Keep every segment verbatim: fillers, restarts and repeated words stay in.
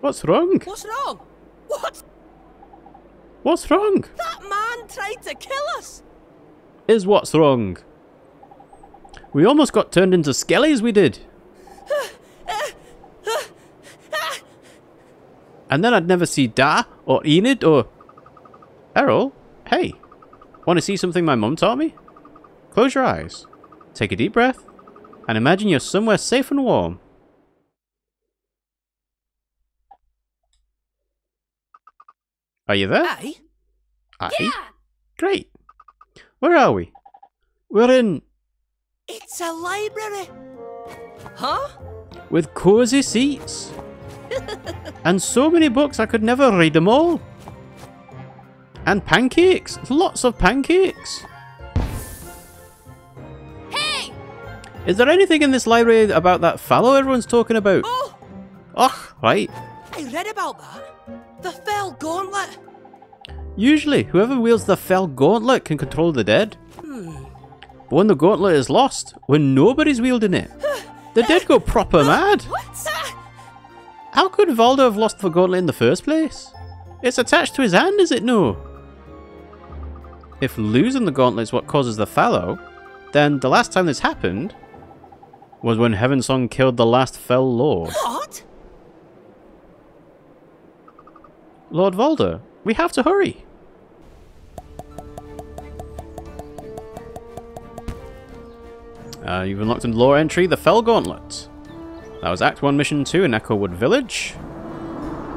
What's wrong? What's wrong? What? What's wrong? That man tried to kill us! Is what's wrong. We almost got turned into skellies, we did. And then I'd never see Da or Enid or Errol. Hey, want to see something my mum taught me? Close your eyes, take a deep breath, and imagine you're somewhere safe and warm. Are you there? Aye. Aye? Yeah. Great. Where are we? We're in... It's a library. Huh? With cozy seats. And so many books, I could never read them all. And pancakes. Lots of pancakes. Hey! Is there anything in this library about that fallow everyone's talking about? Oh! Oh, right. I read about that. The Fel Gauntlet. Usually, whoever wields the Fel Gauntlet can control the dead. Hmm. But when the gauntlet is lost, when nobody's wielding it, the dead go proper mad. What's that? How could Valder have lost the gauntlet in the first place? It's attached to his hand, is it no? If losing the gauntlet is what causes the fallow, then the last time this happened was when Heavensong killed the last Fel Lord. What? Lord Valder, we have to hurry. Uh, you've unlocked a lore entry, the Fel Gauntlet. That was Act one, Mission two in Echo Wood Village.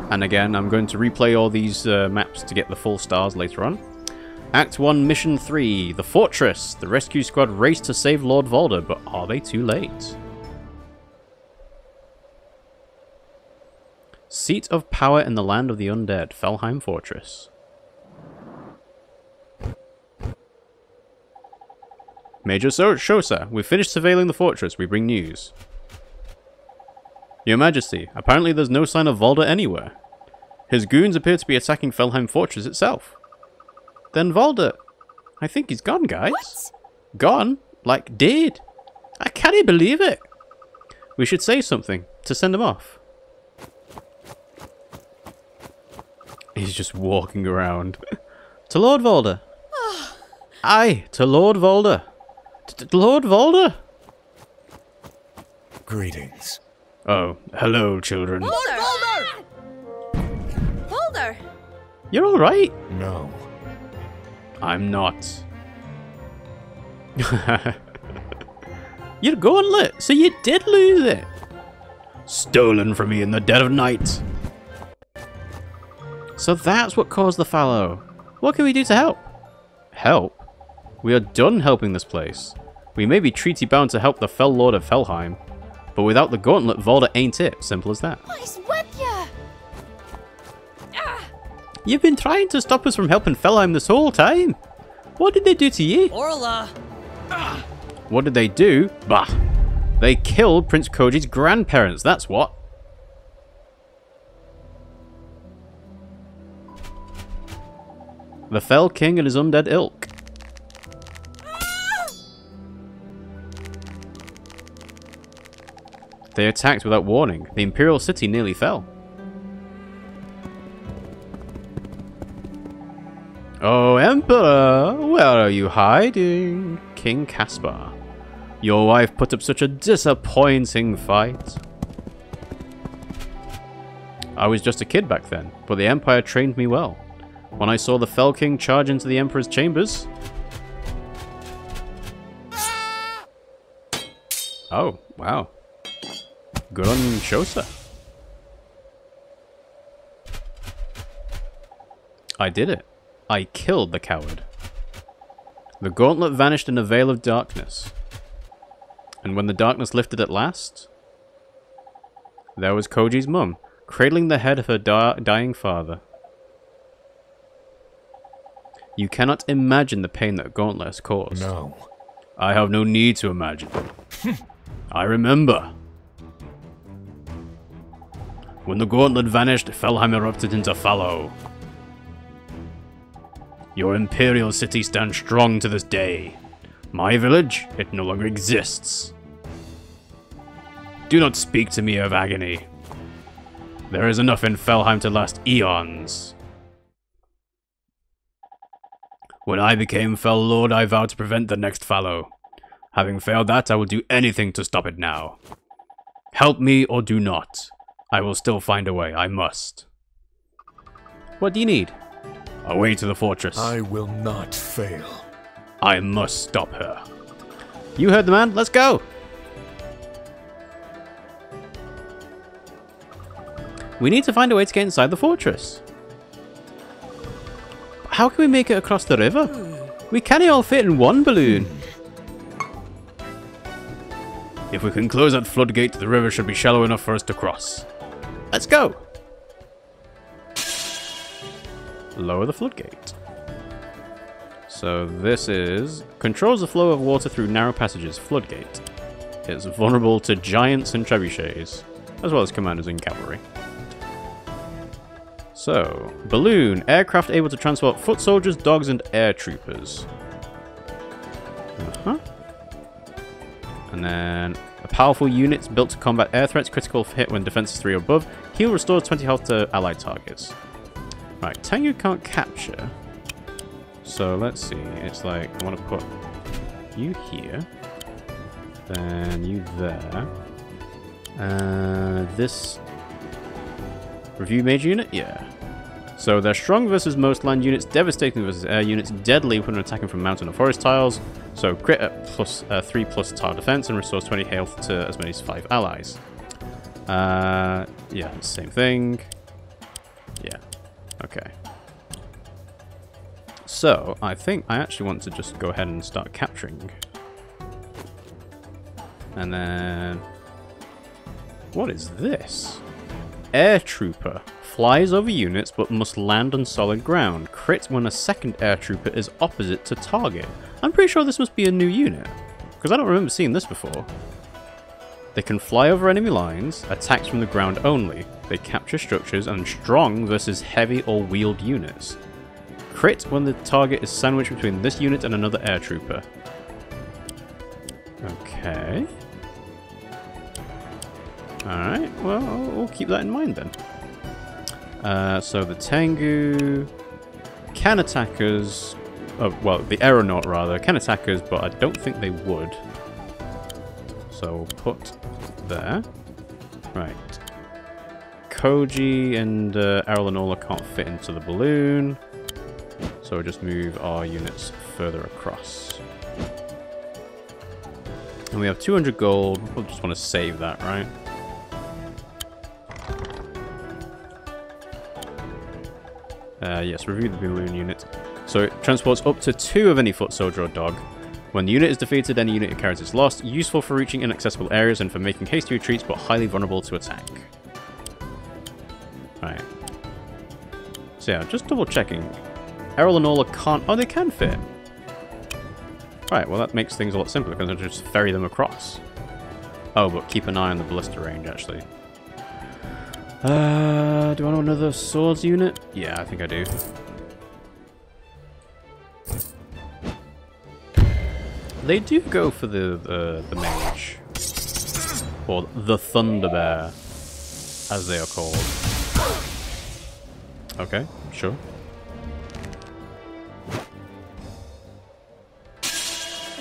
And again, I'm going to replay all these uh, maps to get the full stars later on. Act one, Mission three, the Fortress. The rescue squad race to save Lord Valder, but are they too late? Seat of power in the land of the undead, Felheim Fortress. Major Shosa, we've finished surveilling the fortress. We bring news. Your Majesty, apparently there's no sign of Valder anywhere. His goons appear to be attacking Felheim Fortress itself. Then Valder... I think he's gone, guys. What? Gone? Like, dead. I can't believe it. We should say something to send him off. He's just walking around. To Lord Valder. Aye, to Lord Valder. Lord Valder? Greetings. Oh, hello, children. Lord Valder! Valder! You're alright? No. I'm not. You're gauntlet, so you did lose it. Stolen from me in the dead of night. So that's what caused the fallow. What can we do to help? Help? We are done helping this place. We may be treaty bound to help the Fel Lord of Felheim, but without the gauntlet, Valder ain't it. Simple as that. What is with ya? Ah. You've been trying to stop us from helping Felheim this whole time. What did they do to you? Orla. Ah. What did they do? Bah. They killed Prince Koji's grandparents, that's what. The Fel King and his undead ilk. They attacked without warning. The Imperial City nearly fell. Oh, Emperor! Where are you hiding? King Caspar. Your wife put up such a disappointing fight. I was just a kid back then, but the Empire trained me well. When I saw the Fel King charge into the Emperor's chambers... Oh, wow. Good on Shosa. I did it. I killed the coward. The gauntlet vanished in a veil of darkness. And when the darkness lifted at last, there was Koji's mum, cradling the head of her di dying father. You cannot imagine the pain that gauntlet has caused. No. I have no need to imagine. I remember. When the gauntlet vanished, Felheim erupted into fallow. Your imperial city stands strong to this day. My village, it no longer exists. Do not speak to me of agony. There is enough in Felheim to last eons. When I became Fel Lord, I vowed to prevent the next fallow. Having failed that, I will do anything to stop it now. Help me or do not. I will still find a way, I must. What do you need? A way to the fortress. I will not fail. I must stop her. You heard the man, let's go! We need to find a way to get inside the fortress. How can we make it across the river? We can't all fit in one balloon. If we can close that floodgate, the river should be shallow enough for us to cross. Let's go! Lower the floodgate. So this is... Controls the flow of water through narrow passages. Floodgate. It's vulnerable to giants and trebuchets, as well as commanders and cavalry. So, balloon. Aircraft able to transport foot soldiers, dogs, and air troopers. Uh-huh. And then, a powerful units built to combat air threats, critical hit when defense is three or above. Heal restores twenty health to allied targets. Right, Tengu can't capture. So, let's see. It's like, I want to put you here. Then you there. Uh, this... Review mage unit? Yeah. So they're strong versus most land units, devastating versus air units, deadly when attacking from mountain or forest tiles. So crit at plus, uh, three plus tile defense and restores twenty health to as many as five allies. Uh, yeah, same thing. Yeah. Okay. So I think I actually want to just go ahead and start capturing. And then... What is this? Air Trooper. Flies over units but must land on solid ground. Crit when a second Air Trooper is opposite to target. I'm pretty sure this must be a new unit, because I don't remember seeing this before. They can fly over enemy lines, attacks from the ground only. They capture structures and strong versus heavy or wheeled units. Crit when the target is sandwiched between this unit and another Air Trooper. Okay. Alright, well, we'll keep that in mind then. Uh, so the Tengu can attackers, oh, well, the Aeronaut rather, can attackers, but I don't think they would. So we'll put there. Right. Koji and uh, Aralanola can't fit into the balloon. So we'll just move our units further across. And we have two hundred gold. We'll just want to save that, right? Uh, yes, review the balloon unit. So it transports up to two of any foot soldier or dog. When the unit is defeated, any unit it carries is lost. Useful for reaching inaccessible areas and for making hasty retreats, but highly vulnerable to attack. Right. So yeah, just double checking. Errol and Orla can't... Oh, they can fit. Right, well that makes things a lot simpler because I just ferry them across. Oh, but keep an eye on the ballista range, actually. Uh, do I want another swords unit? Yeah, I think I do. They do go for the uh, the mage, or the Thunderbear, as they are called. Okay, sure.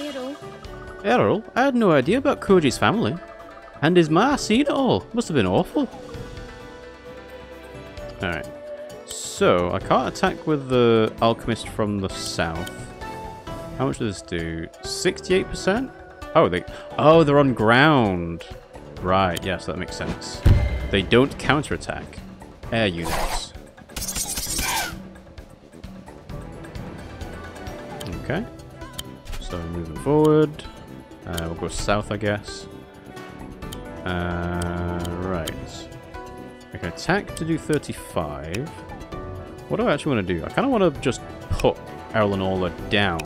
Errol. Errol? I had no idea about Koji's family, and his ma seen it all. Must have been awful. Alright, so I can't attack with the Alchemist from the south. How much does this do? sixty-eight percent? Oh, they, oh, they're on ground. Right, yes, that makes sense. They don't counterattack air units. Okay, so moving forward. Uh, we'll go south, I guess. Uh, right. Okay, attack to do thirty-five. What do I actually want to do? I kind of want to just put Aralanola down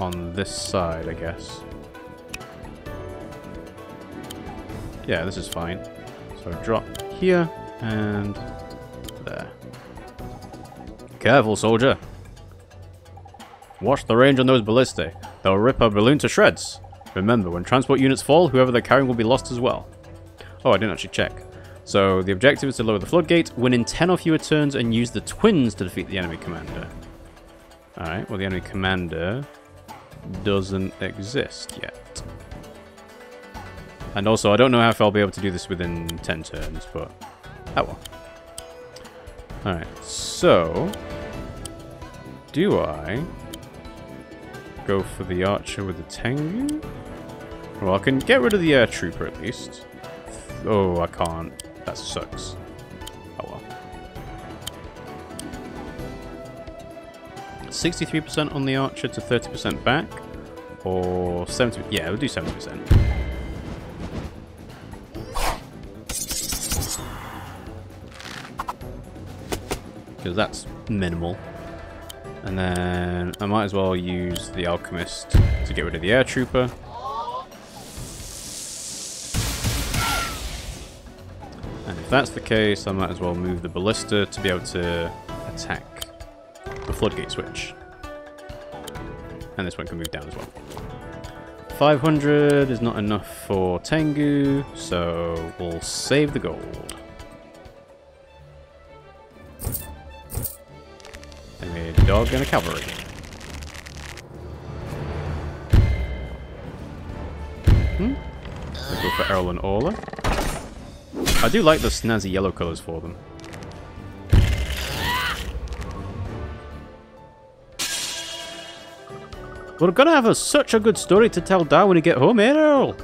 on this side, I guess. Yeah, this is fine. So drop here and there. Careful, soldier. Watch the range on those ballistae. They'll rip our balloon to shreds. Remember, when transport units fall, whoever they're carrying will be lost as well. Oh, I didn't actually check. So the objective is to lower the floodgate, win in ten or fewer turns, and use the twins to defeat the enemy commander. Alright, well the enemy commander doesn't exist yet. And also, I don't know if I'll be able to do this within ten turns, but oh well. Alright, so do I go for the archer with the Tengu? Well, I can get rid of the air trooper at least. Oh, I can't. That sucks. Oh well. sixty-three percent on the archer to thirty percent back. Or seventy percent. Yeah, we'll do seventy percent. Because that's minimal. And then I might as well use the alchemist to get rid of the air trooper. And if that's the case, I might as well move the ballista to be able to attack the floodgate switch. And this one can move down as well. five hundred is not enough for Tengu, so we'll save the gold. A dog and a cavalry. Hmm? I'll go for Errol and Orla. I do like the snazzy yellow colours for them. We're gonna have a, such a good story to tell Dad when we get home, eh, Errol?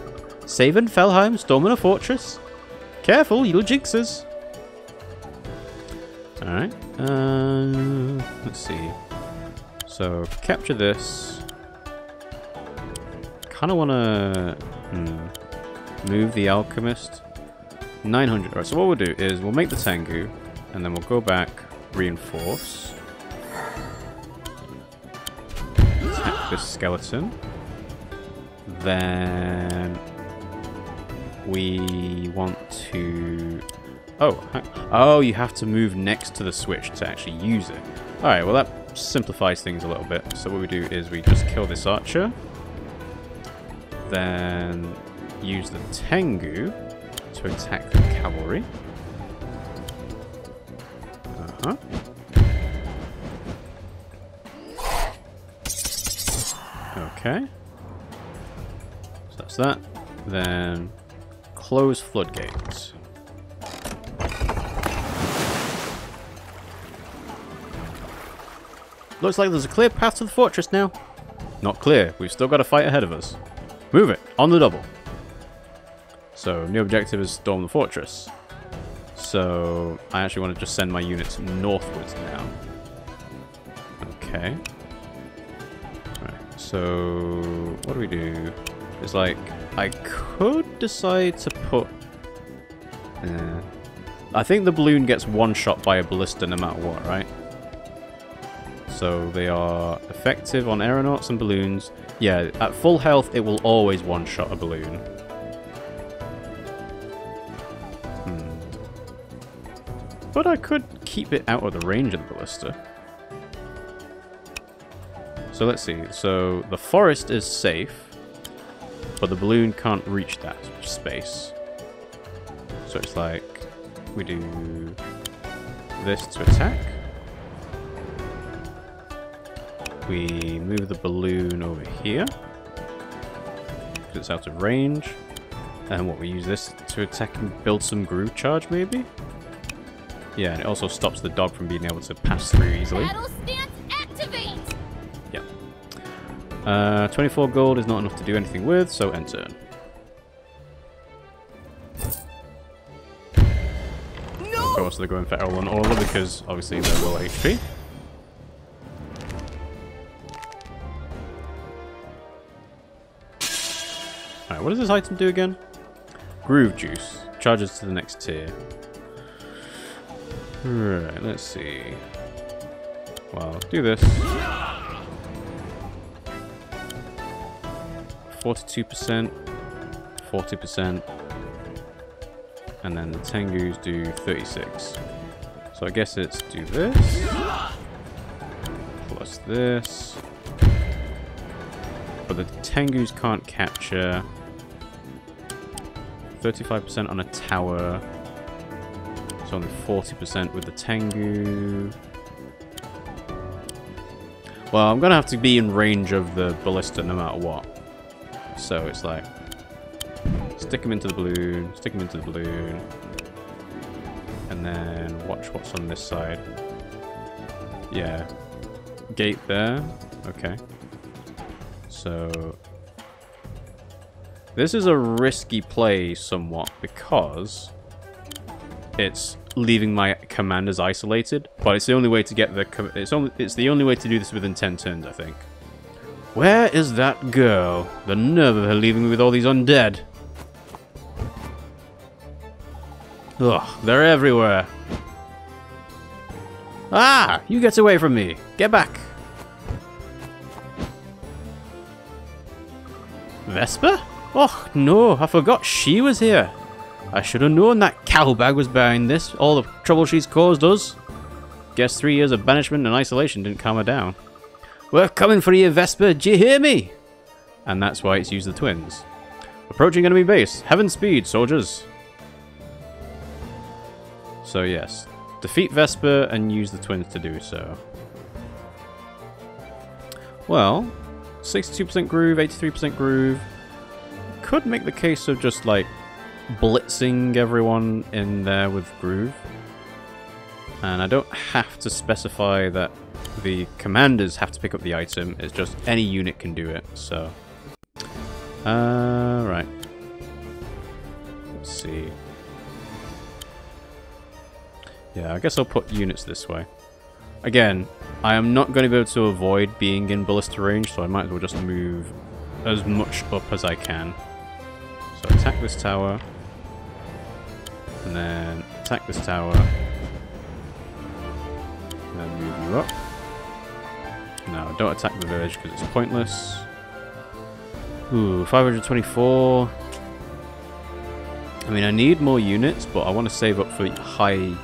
Saving Felheim, storming a fortress. Careful, you'll jinx us. Alright, um, let's see. So, capture this. Kind of want to hmm, move the alchemist. nine hundred. Alright, so what we'll do is we'll make the Tengu, and then we'll go back, reinforce. Attack this skeleton. Then we want to... Oh, oh! You have to move next to the switch to actually use it. Alright, well that simplifies things a little bit. So what we do is we just kill this archer. Then use the Tengu to attack the cavalry. Uh-huh. Okay. So that's that. Then close floodgates. Looks like there's a clear path to the fortress now. Not clear. We've still got a fight ahead of us. Move it. On the double. So, new objective is storm the fortress. So, I actually want to just send my units northwards now. Okay. Alright, so... what do we do? It's like... I could decide to put... Uh, I think the balloon gets one shot by a ballista no matter what, right? So they are effective on aeronauts and balloons. Yeah, at full health, it will always one-shot a balloon. Hmm. But I could keep it out of the range of the ballista. So let's see. So the forest is safe, but the balloon can't reach that space. So it's like we do this to attack. We move the balloon over here, because it's out of range. And what, we use this to attack and build some groove charge, maybe? Yeah, and it also stops the dog from being able to pass through easily. Battle stance activate! Yep. Uh, twenty-four gold is not enough to do anything with, so end turn. No! Of course, they're going for Errol and Orla, because obviously they're low H P. Alright, what does this item do again? Groove Juice. Charges to the next tier. Right, let's see. Well, do this. forty-two percent. forty percent. And then the Tengus do thirty-six. So I guess it's do this. Plus this. But the Tengus can't capture. thirty-five percent on a tower. It's only forty percent with the Tengu. Well, I'm going to have to be in range of the ballista no matter what. So it's like, stick him into the balloon, stick him into the balloon. And then watch what's on this side. Yeah. Gate there. Okay. So this is a risky play somewhat because it's leaving my commanders isolated, but it's the only way to get the com it's only it's the only way to do this within ten turns, I think. Where is that girl? The nerve of her leaving me with all these undead. Ugh, they're everywhere. Ah, you get away from me. Get back. Vesper? Oh, no, I forgot she was here. I should have known that cowbag was behind this. All the trouble she's caused us. Guess three years of banishment and isolation didn't calm her down. We're coming for you, Vesper. Do you hear me? And that's why it's used the twins. Approaching enemy base. Heaven speed, soldiers. So, yes. Defeat Vesper and use the twins to do so. Well, sixty-two percent groove, eighty-three percent groove. Could make the case of just, like, blitzing everyone in there with groove. And I don't have to specify that the commanders have to pick up the item. It's just any unit can do it, so. Uh, right. Let's see. Yeah, I guess I'll put units this way. Again, I am not going to be able to avoid being in ballista range, so I might as well just move as much up as I can. So attack this tower, and then attack this tower, and then move you up. No, don't attack the village because it's pointless. Ooh, five hundred twenty-four. I mean, I need more units, but I want to save up for high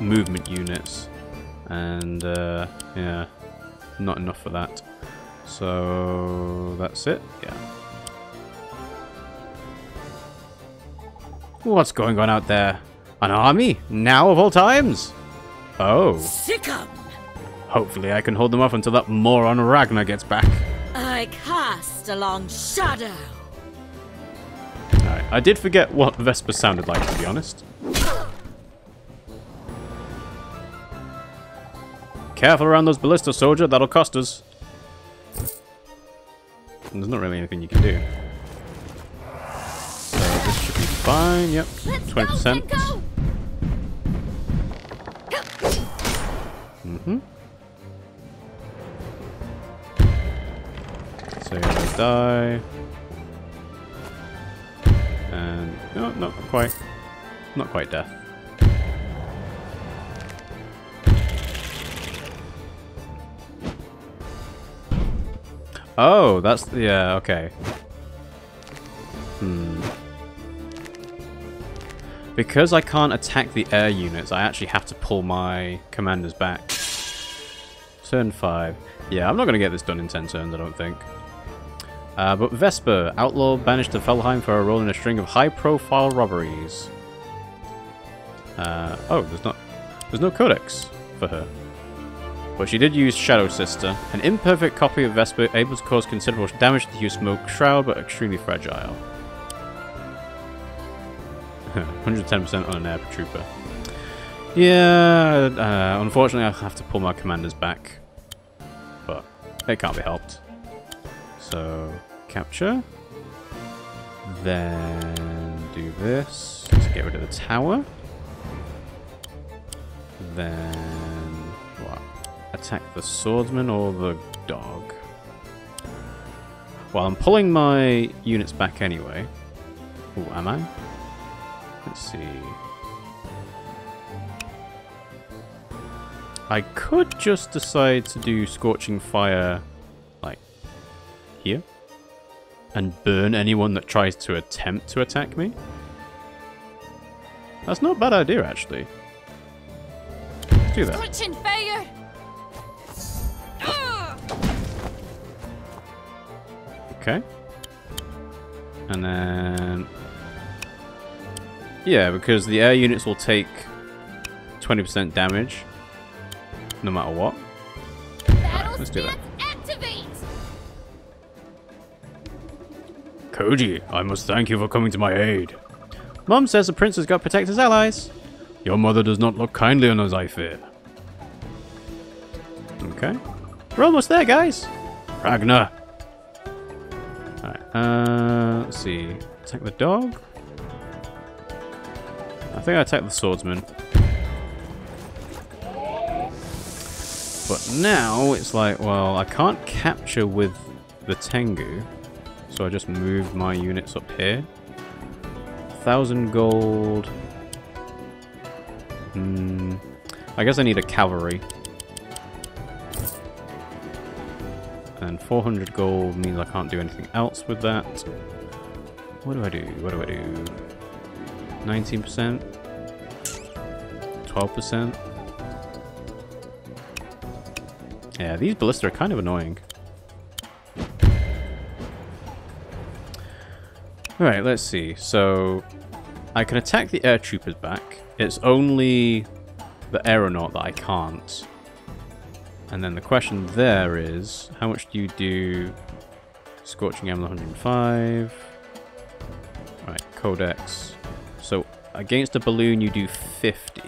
movement units, and uh, yeah, not enough for that. So that's it. Yeah. What's going on out there? An army? Now of all times? Oh. Sick 'em. Hopefully, I can hold them off until that moron Ragnar gets back. I cast a long shadow. Alright, I did forget what Vesper sounded like, to be honest. Careful around those ballista, soldier. That'll cost us. There's not really anything you can do. So this should be fine. Yep, twenty percent. Mm-hmm. So you're gonna die. And no, not quite. Not quite death. Oh, that's, yeah, okay. Hmm. Because I can't attack the air units, I actually have to pull my commanders back. Turn five. Yeah, I'm not going to get this done in ten turns, I don't think. Uh, but Vesper, outlaw, banished to Felheim for a role in a string of high-profile robberies. Uh, oh, there's not, there's no codex for her. But she did use Shadow Sister, an imperfect copy of Vesper, able to cause considerable damage to the huge smoke shroud, but extremely fragile. one hundred ten percent on an air trooper. Yeah, uh, unfortunately, I have to pull my commanders back, but it can't be helped. So capture, then do this to get rid of the tower, then. Attack the swordsman or the dog. Well, I'm pulling my units back anyway. Oh, am I? Let's see. I could just decide to do Scorching Fire, like, here. And burn anyone that tries to attempt to attack me. That's not a bad idea, actually. Let's do that. Scorching Fire! Okay, and then, yeah, because the air units will take twenty percent damage, no matter what. Right, let's do that. Activate. Koji, I must thank you for coming to my aid. Mom says the prince has got to protect his allies. Your mother does not look kindly on us, I fear. Okay. We're almost there, guys. Ragnar. Alright, uh, let's see. Attack the dog. I think I attacked the swordsman. But now it's like, well, I can't capture with the Tengu. So I just moved my units up here. Thousand gold. Hmm. I guess I need a cavalry. And four hundred gold means I can't do anything else with that. What do I do? What do I do? nineteen percent? twelve percent? Yeah, these ballista are kind of annoying. Alright, let's see. So, I can attack the air troopers back. It's only the aeronaut that I can't. And then the question there is, how much do you do Scorching Emblem one hundred five? Right, Codex. So against a balloon you do fifty.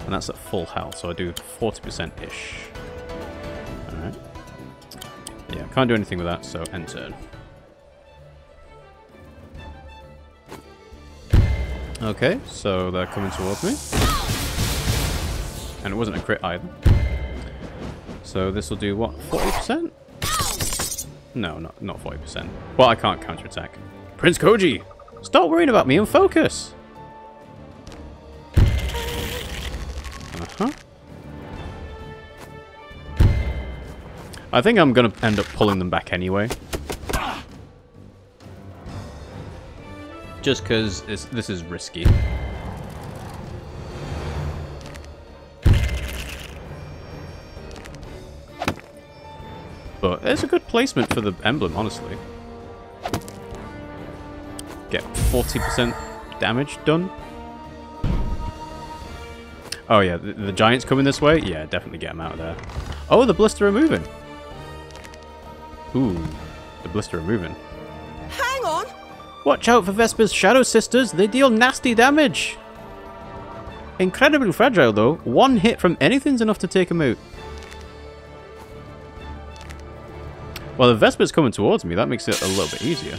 And that's at full health, so I do forty percent-ish. Alright. Yeah, can't do anything with that, so end turn. Okay, so they're coming towards me. And it wasn't a crit either. So this will do what? forty percent? No, not not forty percent. Well, I can't counterattack. Prince Koji! Stop worrying about me and focus! Uh-huh. I think I'm gonna end up pulling them back anyway. Just because this is risky. But it's a good placement for the emblem, honestly. Get forty percent damage done. Oh yeah, the, the giant's coming this way? Yeah, definitely get him out of there. Oh, the blister are moving. Ooh, the blister are moving. Hang on! Watch out for Vesper's Shadow Sisters, they deal nasty damage! Incredibly fragile though, one hit from anything's enough to take them out. Well, the Vesper's coming towards me, that makes it a little bit easier.